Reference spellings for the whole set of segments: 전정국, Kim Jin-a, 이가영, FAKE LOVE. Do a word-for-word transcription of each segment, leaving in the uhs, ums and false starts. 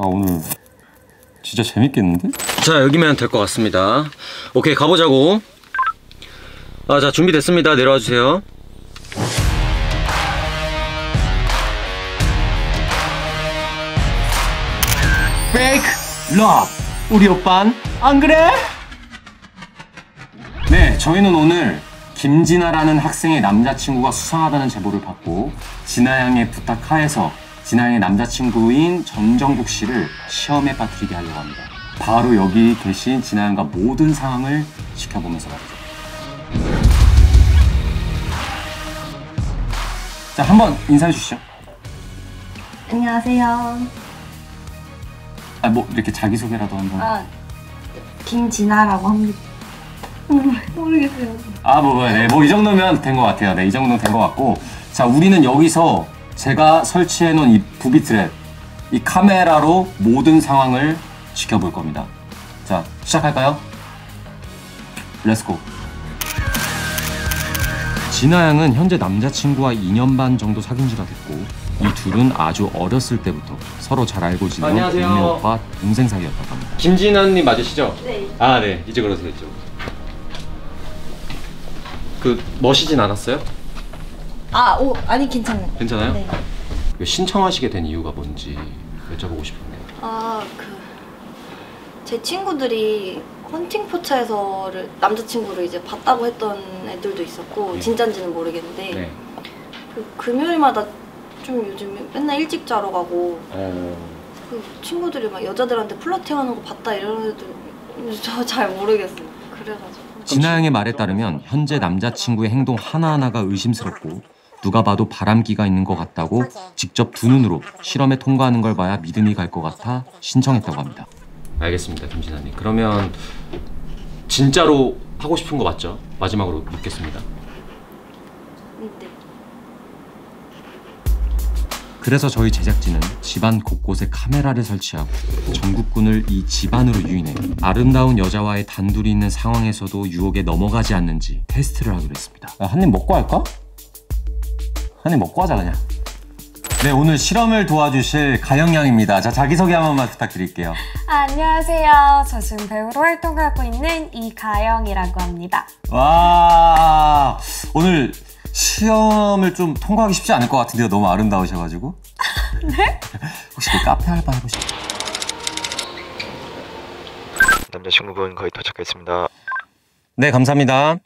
아 오늘 진짜 재밌겠는데? 자 여기면 될 것 같습니다. 오케이 가보자고. 아 자 준비됐습니다. 내려와 주세요. 페이크 러브 우리 오빤 안 그래? 네 저희는 오늘 김진아라는 학생의 남자친구가 수상하다는 제보를 받고 진아양의 부탁하에서 진아양의 남자친구인 전정국 씨를 시험에 빠뜨리게 하려고 합니다. 바로 여기 계신 진아양과 모든 상황을 지켜보면서 말이죠. 자, 한번 인사해 주시죠. 안녕하세요. 아, 뭐 이렇게 자기소개라도 한번. 아, 김진아라고 합니다. 모르겠어요. 아, 뭐, 뭐, 네, 뭐, 이 정도면 된 것 같아요. 네, 이 정도면 된 것 같고. 자, 우리는 여기서 제가 설치해놓은 이 부비트랩, 이 카메라로 모든 상황을 지켜볼 겁니다. 자, 시작할까요? 렛츠고. 진아 양은 현재 남자친구와 이 년 반 정도 사귄 줄 알았고, 이 둘은 아주 어렸을 때부터 서로 잘 알고 지낸 동네 오빠 동생 사이였다고 합니다. 김진아님 맞으시죠? 네. 아, 네. 이제 그러세요. 그 멋이진 않았어요? 아, 오, 아니 괜찮아요. 괜찮아요? 네. 왜 신청하시게 된 이유가 뭔지 여쭤보고 싶은데. 아, 그 제 친구들이 헌팅 포차에서를 남자친구를 이제 봤다고 했던 애들도 있었고 네. 진짠지는 모르겠는데 네. 그 금요일마다 좀 요즘 맨날 일찍 자러 가고 어... 그 친구들이 막 여자들한테 플러팅하는 거 봤다 이런 애들 저 잘 모르겠어요. 그래가지고. 진아양의 말에 따르면 현재 남자친구의 행동 하나하나가 의심스럽고 누가 봐도 바람기가 있는 것 같다고 직접 두 눈으로 실험에 통과하는 걸 봐야 믿음이 갈 것 같아 신청했다고 합니다. 알겠습니다, 김진아님. 그러면 진짜로 하고 싶은 거 맞죠? 마지막으로 묻겠습니다. 네. 그래서 저희 제작진은 집안 곳곳에 카메라를 설치하고 전국군을 이 집안으로 유인해 아름다운 여자와의 단둘이 있는 상황에서도 유혹에 넘어가지 않는지 테스트를 하기로 했습니다. 한 입 먹고 할까? 한 입 먹고 하자 그냥. 네 오늘 실험을 도와주실 가영양입니다. 자 자기소개 한 번만 부탁드릴게요. 아, 안녕하세요. 저 지금 배우로 활동하고 있는 이가영이라고 합니다. 와 오늘 시험을 좀 통과하기 쉽지 않을 것 같은데요. 너무 아름다우셔가지고. 네? 혹시 그 카페 알바 하고 싶어요? 남자친구분 거의 도착했습니다. 네, 감사합니다.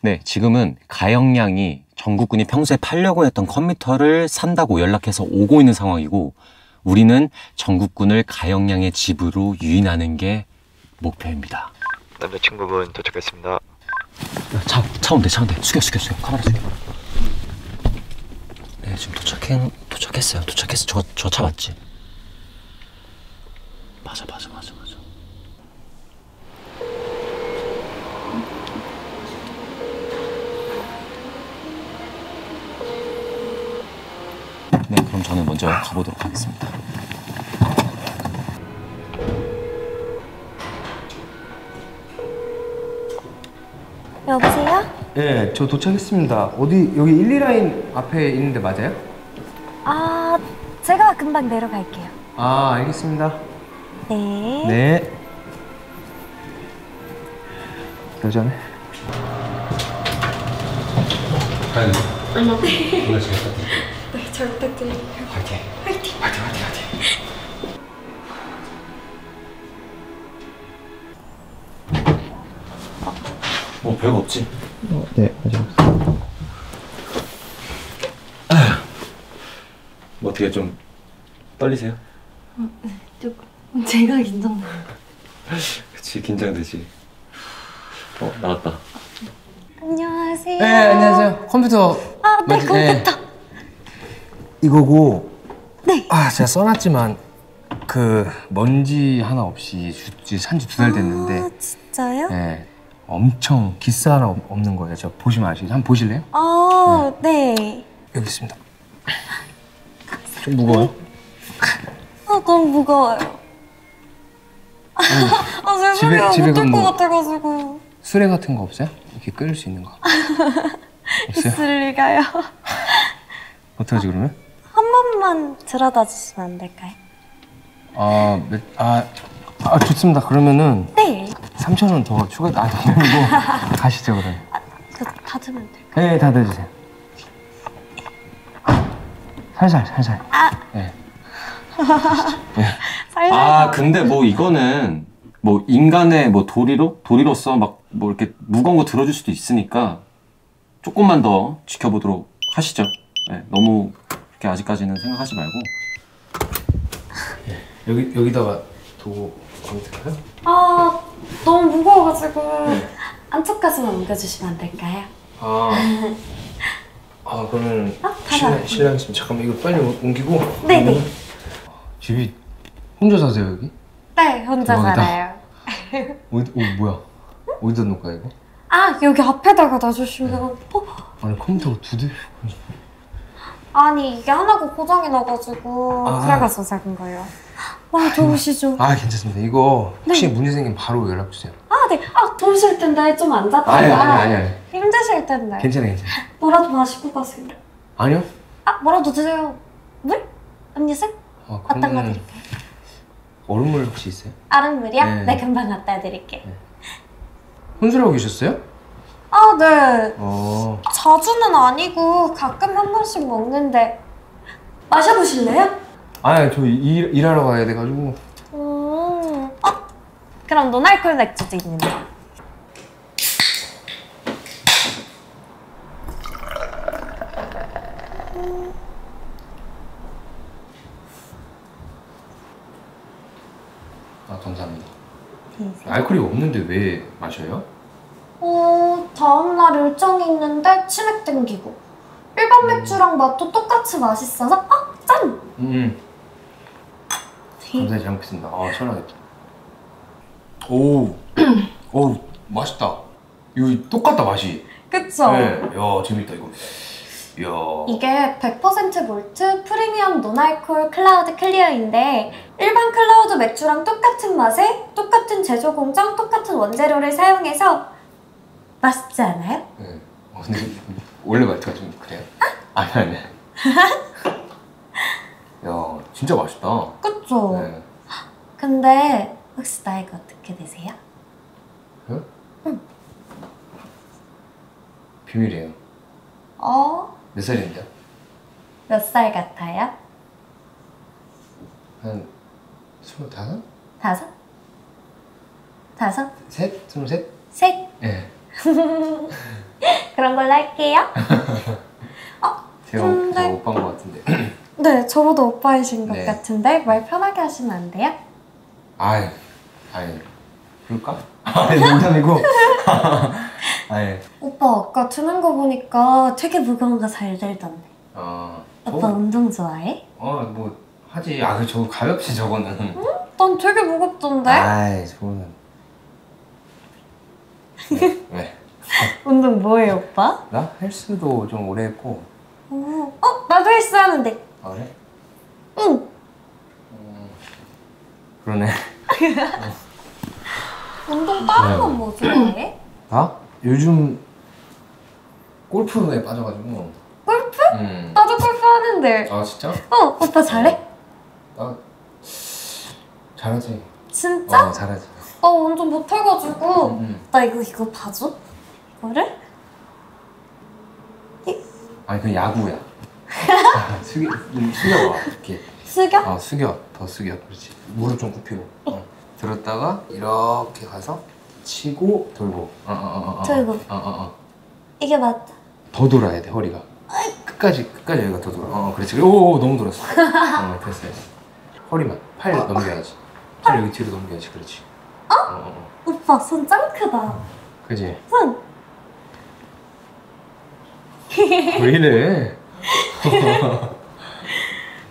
네, 지금은 가영 양이 전국군이 평소에 팔려고 했던 컴퓨터를 산다고 연락해서 오고 있는 상황이고 우리는 전국군을 가영 양의 집으로 유인하는 게 목표입니다. 남자친구분 도착했습니다. 차, 차 온대, 차 온대. 숙여, 숙여, 숙여. 카메라 숙여. 네, 지금 도착해, 도착했어요. 도착했어. 저, 저 차 맞지? 맞아, 맞아, 맞아, 맞아. 네, 그럼 저는 먼저 가보도록 하겠습니다. 여보세요? 네, 저 도착했습니다. 어디 여기 일, 이 라인 앞에 있는데 맞아요? 아, 제가 금방 내려갈게요. 아, 알겠습니다. 네. 네. 여자네. 가연이. 안녕. 오늘 잘 부탁드립니다. 네, 잘 부탁드려요. 화이팅. 화이팅. 화이팅. 화이팅. 화이팅. 뭐 별거 없지? 어, 네, 아직 없어. 아, 뭐 어떻게 좀 떨리세요? 어, 네, 조금 제가 긴장돼요. 그치, 긴장되지. 어, 나왔다. 안녕하세요. 네, 안녕하세요. 컴퓨터. 아, 네, 맞지? 컴퓨터. 네. 이거고. 네. 아, 제가 써놨지만 그 먼지 하나 없이 산 지 두 달 됐는데. 아, 진짜요? 네. 엄청 기스 하나 없는 거예요. 저 보시면 아시죠? 한번 보실래요? 아, 네. 네. 여기 있습니다. 좀 무거워요? 아, 너무 무거워요. 아니, 아, 제 손이랑 못 들 것 같아가지고. 수레 같은 거 없어요? 이렇게 끌 수 있는 거. 없어요? 있을 리가요. 어떡하지 그러면? 한 번만. 조금만 들여다 주시면 안 될까요? 아, 네. 아, 아 좋습니다. 그러면은 네. 삼천 원 더 추가, 아, 더 내고 가시죠, 그럼. 아, 그거 다 주면 될까요? 네, 다 내주세요. 살살, 살살. 아. 네. 네. 살살. 아, 근데 뭐 이거는 뭐 인간의 뭐 도리로? 도리로서 막 뭐 이렇게 무거운 거 들어줄 수도 있으니까 조금만 더 지켜보도록 하시죠. 네, 너무 그렇게 아직까지는 생각하지 말고. 네. 여기, 여기다가 도구 얹을까요? 아, 너무 무거워가지고 네. 안쪽까지만 옮겨주시면 안 될까요? 아, 아 그러면 아, 신랑, 신랑 지금 잠깐만 이거 빨리 옮기고. 네네. 네. 집이 혼자 사세요 여기? 네, 혼자 대박이다. 살아요. 어디, 어, 뭐야? 어디다 놓을까 이거? 아, 여기 앞에다가 놔주시면. 네. 어? 아니 컴퓨터가 두 대? 아니 이게 하나가 고장이 나가지고 아. 그래가지고 작은 거예요. 와, 도우시죠. 아, 괜찮습니다. 이거 혹시 네. 문제 생기면 바로 연락 주세요. 아, 네. 아, 도우실 텐데 좀 앉았다가. 아니, 아니, 아니. 힘드실 텐데. 괜찮아요, 괜찮아요. 뭐라도 마시고 가세요. 아니요. 아, 뭐라도 드세요. 물? 음료수? 아, 그러면... 어떤 거 드릴까요? 얼음물 혹시 있어요? 얼음물이요? 네. 네, 금방 갖다 드릴게요. 네. 혼술하고 계셨어요? 아, 네. 어... 자주는 아니고 가끔 한 번씩 먹는데 마셔보실래요? 아니, 저 일, 일하러 가야 돼가지고. 음, 어? 그럼 논알콜 맥주도 있는데. 음. 아, 감사합니다. 인생. 알콜이 없는데 왜 마셔요? 어, 다음날 일정이 있는데 치맥 땡기고 일반 맥주랑 음. 맛도 똑같이 맛있어서 아, 짠! 음. 감사히 잘 먹겠습니다. 아, 시원하겠다. 오, 오, 맛있다. 이거 똑같다, 맛이. 그쵸? 네. 야, 재밌다, 이거. 이야. 이게 백 퍼센트 몰트 프리미엄 논알콜 클라우드 클리어인데 일반 클라우드 맥주랑 똑같은 맛에 똑같은 제조 공정, 똑같은 원재료를 사용해서 맛있지 않아요? 네. 어, 근데 원래 말투가 좀 그래요? 아니, 아니. 야, 진짜 맛있다. 그쵸? 네. 근데 혹시 나이가 어떻게 되세요? 응? 응. 비밀이에요. 어? 몇 살인데요? 몇 살 같아요? 한 스물다섯? 다섯? 다섯? 셋? 스물셋? 셋? 네. 그런 걸로 할게요. 어, 제가 근데... 오빠인 것 같은데. 네, 저보다 오빠이신 것 네. 같은데 말 편하게 하시면 안 돼요? 아유, 아유, 그럴까? 아니, 농담이고. 아유. 오빠 아까 드는 거 보니까 되게 무거운 거 잘 들던데. 아, 오빠 어? 운동 좋아해? 어, 뭐 하지. 아, 그 저거 가볍지 저거는. 응? 난 되게 무겁던데? 아이, 저거는. 네. 네. 운동 뭐해 오빠? 나? 헬스도 좀 오래 했고. 오, 어? 나도 헬스 하는데. 아, 그래? 응! 어... 그러네. 운동 다른 건 뭐 좋아해? 나? 요즘 골프에 빠져가지고. 골프? 음. 나도 골프 하는데. 아, 진짜? 어, 오빠 잘해? 나 잘하지. 진짜? 어, 잘하지. 나 완전 못해가지고. 음, 음. 나 이거 이거 봐줘? 이거를? 이... 아니, 그 야구야. 아, 숙여, 숙여봐, 이렇게. 숙여? 어, 숙여, 더 숙여, 그렇지. 무릎 좀 굽히고. 어. 들었다가 이렇게 가서 치고 돌고. 어, 어, 어, 어. 돌고. 어, 어, 어. 이게 맞다. 더 돌아야 돼, 허리가. 아이고. 끝까지, 끝까지 여기가 더 돌아. 어, 그렇지. 오, 오, 너무 돌았어. 어, 됐어, 됐어. 허리만, 팔 어. 넘겨야지. 팔 여기 뒤로 넘겨야지, 그렇지. 어? 어, 어. 오빠, 손 짱 크다. 어. 그지? 손. 왜 이래?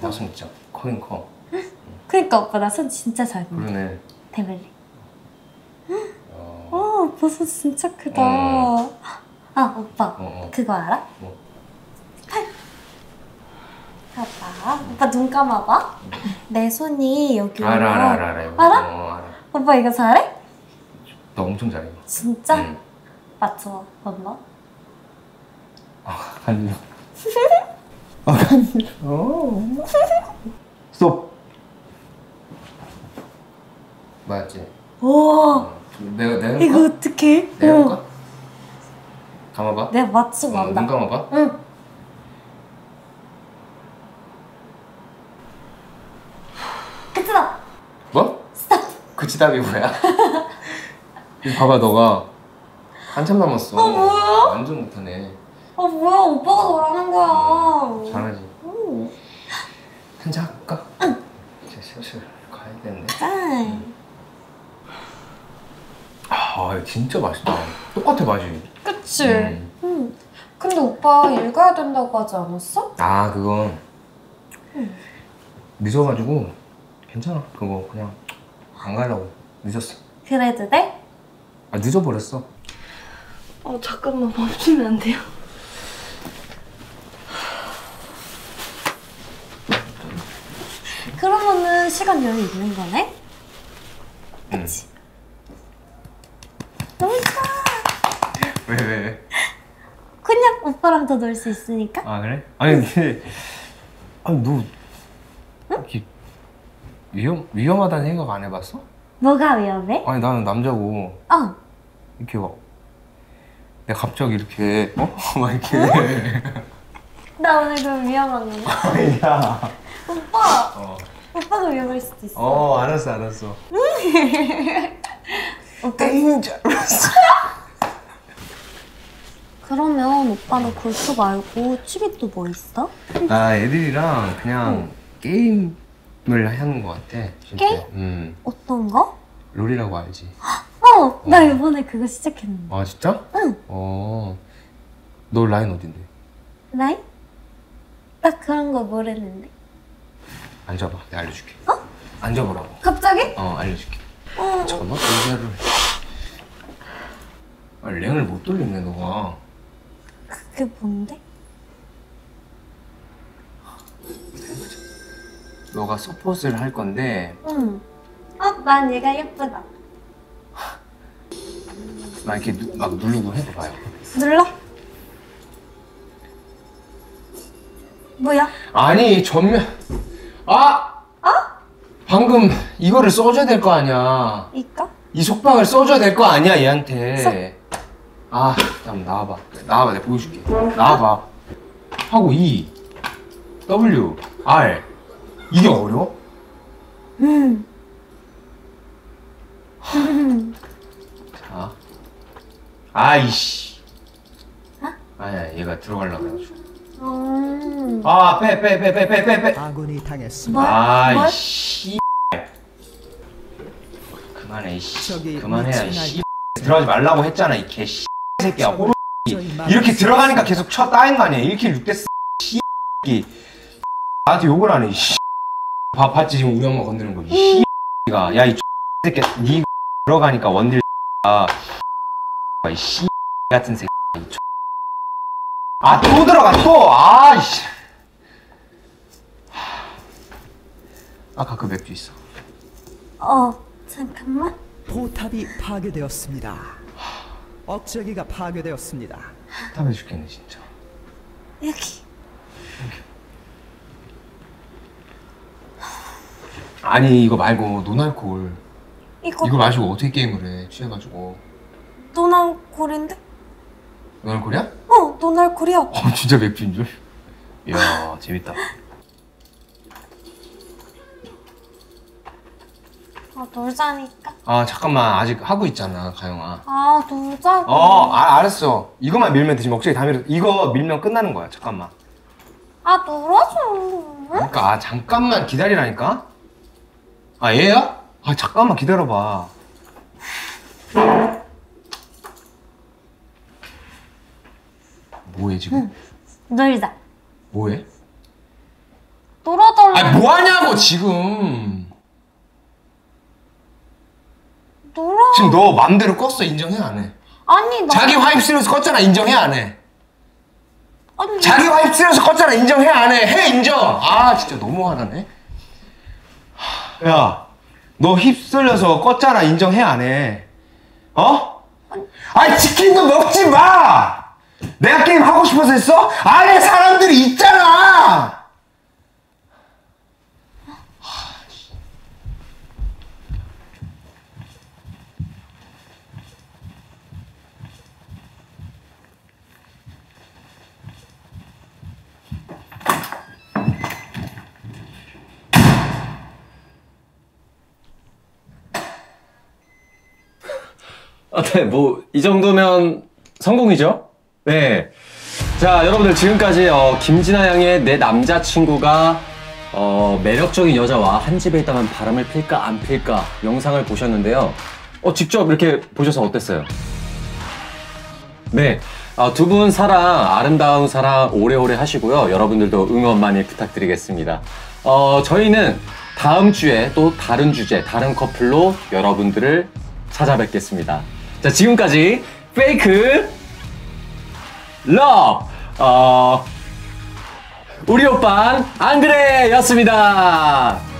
나 손 진짜 커긴 커. 그니까 오빠 나 손 진짜 잘 먹어. 그러네. 대물리. 어, 오빠 손 진짜 크다. 어. 아, 오빠 어. 그거 알아? 뭐? 팔. 봐봐. 오빠 눈 감아봐. 내 손이 여기. 알아 알아 알아 알아. 알아? 어, 알아? 오빠 이거 잘해? 나 엄청 잘해. 진짜? 응. 맞춰. 엄마. 아, 아니요. 아간 어. 스톱. 맞지? 오. 내가 내가 이거 어떻게? 내가 감아봐. 내가 맞지 마. 어, 눈 감아봐. 응. 그치다. 뭐? 스톱. 그치답이 뭐야? 봐봐 너가 한참 남았어. 어 뭐야? 완전 못하네. 아 어, 뭐야 오빠가 너라는 거야. 어, 잘하지. 오. 한잔 할까? 응. 이제 슬슬 가야겠네. 응. 아 진짜 맛있다. 똑같아 맛이. 그치. 음. 응. 근데 오빠 일 가야 된다고 하지 않았어? 아 그건 응. 늦어가지고 괜찮아. 그거 그냥 안 가려고 늦었어. 그래도 돼? 아 늦어버렸어. 어 잠깐만 멈추면 안 돼요? 그러면은 시간 여유 있는 거네? 그치? 응. 놀자! 왜, 왜, 왜? 그냥 오빠랑 더 놀 수 있으니까? 아, 그래? 아니, 근데 아니, 너 응? 이렇게 위험, 위험하다는 생각 안 해봤어? 뭐가 위험해? 아니, 나는 남자고 어! 이렇게 막 내가 갑자기 이렇게 어? 막 이렇게 응? 나 오늘 그럼 위험한 건데? 야! 오빠! 어. 오빠가 위험할 수도 있어. 어, 알았어, 알았어. 땡인 줄 알았어. 그러면 오빠는 골프 말고 취미 또 뭐 있어? 나 애들이랑 그냥 응. 게임을 하는 것 같아. 진짜. 게임? 음. 어떤 거? 롤이라고 알지? 어, 어! 나 이번에 그거 시작했는데. 아, 진짜? 응. 어. 너 라인 어딘데? 라인? 나 그런 거 모르는데. 앉아봐, 내가 알려줄게. 어? 앉아보라고. 갑자기? 어, 알려줄게. 어... 잠깐만, 의자를... 아, 랭을 못 돌리네, 너가. 그게 뭔데? 너가 서폿을 할 건데... 응. 어, 난 얘가 예쁘다. 나 이렇게 누, 막 누르고 해봐요. 눌러? 뭐야? 아니, 전면... 아! 어? 방금 이거를 써줘야 될 거 아니야. 이거? 이 속방을 써줘야 될 거 아니야, 얘한테. 속... 아, 잠깐 나와봐. 나와봐, 내가 보여줄게. 나와봐. 하고 E, W, R. 이게 어려워? 음. 자. 아이씨. 어? 아니야, 얘가 들어가려고 해가지고. 음... 아, 빼, 빼, 빼, 빼, 빼, 빼, 빼. 아군이 당했습니다. 아, 씨. 그만해, 씨. 그만해, 씨. 들어가지 말라고 했잖아, 이 개, 씨. 새끼야, 호로. 이렇게 들어가니까 계속 쳐 따인 거 아니야. 일 킬 육 대, 씨. 나한테 욕을 하네, 씨. 밥 봤지, 지금 우리 엄마 건드는 거. 이 씨가. 야, 이 새끼야. 니 들어가니까 원딜 씨가. 이 씨. 같은 새끼. 아, 또 들어가, 또! 아, 씨. 아까 그 맥주 있어. 어, 잠깐만. 포탑이 파괴되었습니다. 억제기가 파괴되었습니다. 답답해 죽겠네, 진짜. 여기. 여기. 아니, 이거 말고, 논알콜. 이거. 이거 마시고 어떻게 게임을 해, 취해가지고. 논알콜인데? 논알콜이야? 어, 논알콜이야. 어, 진짜 맥주인 줄? 이야, 재밌다. 아, 놀자니까. 아, 잠깐만. 아직 하고 있잖아, 가영아. 아, 놀자고. 어, 아, 알았어. 이거만 밀면 되지. 억제기 다 밀어. 이거 밀면 끝나는 거야. 잠깐만. 아, 놀아줘. 응? 그러니까, 아, 잠깐만 기다리라니까? 아, 얘야? 아, 잠깐만 기다려봐. 뭐해 지금? 응. 놀자. 뭐해? 놀아달라고. 아 뭐하냐고 지금. 놀아. 지금 너 맘대로 껐어. 인정해 안 해? 아니 나... 자기 화입 쓰면서 껐잖아. 인정해 안 해? 아니 자기 화입 쓰면서 껐잖아. 인정해 안 해? 해 인정. 아 진짜 너무 화나네. 야 너 휩쓸려서 껐잖아. 인정해 안 해? 어? 아니 치킨도 먹지 마! 내가 게임 하고 싶어서 했어? 안에 사람들이 있잖아! 아, 네, 뭐, 이 정도면 성공이죠? 네. 자, 여러분들 지금까지 어, 김진아 양의 내 남자친구가 어, 매력적인 여자와 한 집에 있다면 바람을 필까 안 필까 영상을 보셨는데요. 어, 직접 이렇게 보셔서 어땠어요? 네. 아, 두 분 사랑, 아름다운 사랑 오래오래 하시고요. 여러분들도 응원 많이 부탁드리겠습니다. 어, 저희는 다음 주에 또 다른 주제, 다른 커플로 여러분들을 찾아뵙겠습니다. 자, 지금까지 페이크 러브 어, 우리 오빤 안 그래였습니다.